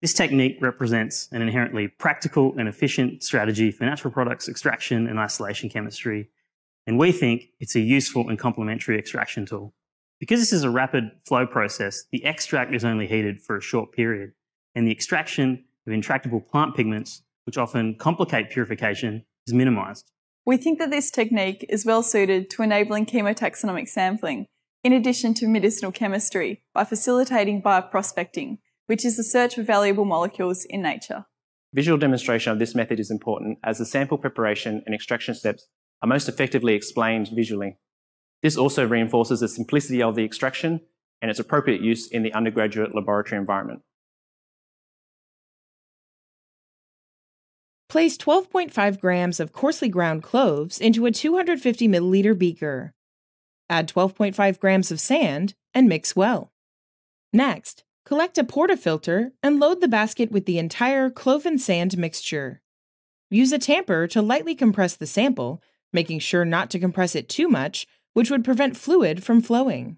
This technique represents an inherently practical and efficient strategy for natural products extraction and isolation chemistry, and we think it's a useful and complementary extraction tool. Because this is a rapid flow process, the extract is only heated for a short period, and the extraction of intractable plant pigments, which often complicate purification, is minimized. We think that this technique is well suited to enabling chemotaxonomic sampling, in addition to medicinal chemistry, by facilitating bioprospecting, which is the search for valuable molecules in nature. Visual demonstration of this method is important as the sample preparation and extraction steps are most effectively explained visually. This also reinforces the simplicity of the extraction and its appropriate use in the undergraduate laboratory environment. Place 12.5 grams of coarsely ground cloves into a 250 milliliter beaker. Add 12.5 grams of sand and mix well. Next, collect a portafilter and load the basket with the entire clove and sand mixture. Use a tamper to lightly compress the sample, making sure not to compress it too much, which would prevent fluid from flowing.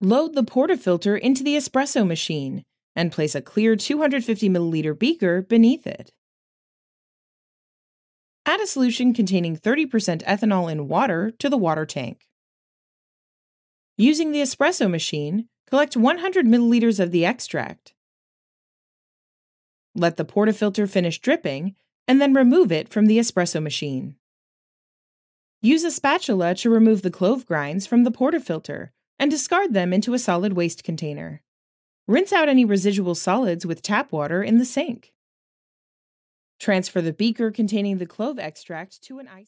Load the portafilter into the espresso machine and place a clear 250 milliliter beaker beneath it. Add a solution containing 30% ethanol in water to the water tank. Using the espresso machine, collect 100 milliliters of the extract. Let the portafilter finish dripping and then remove it from the espresso machine. Use a spatula to remove the clove grinds from the portafilter and discard them into a solid waste container. Rinse out any residual solids with tap water in the sink. Transfer the beaker containing the clove extract to an ice.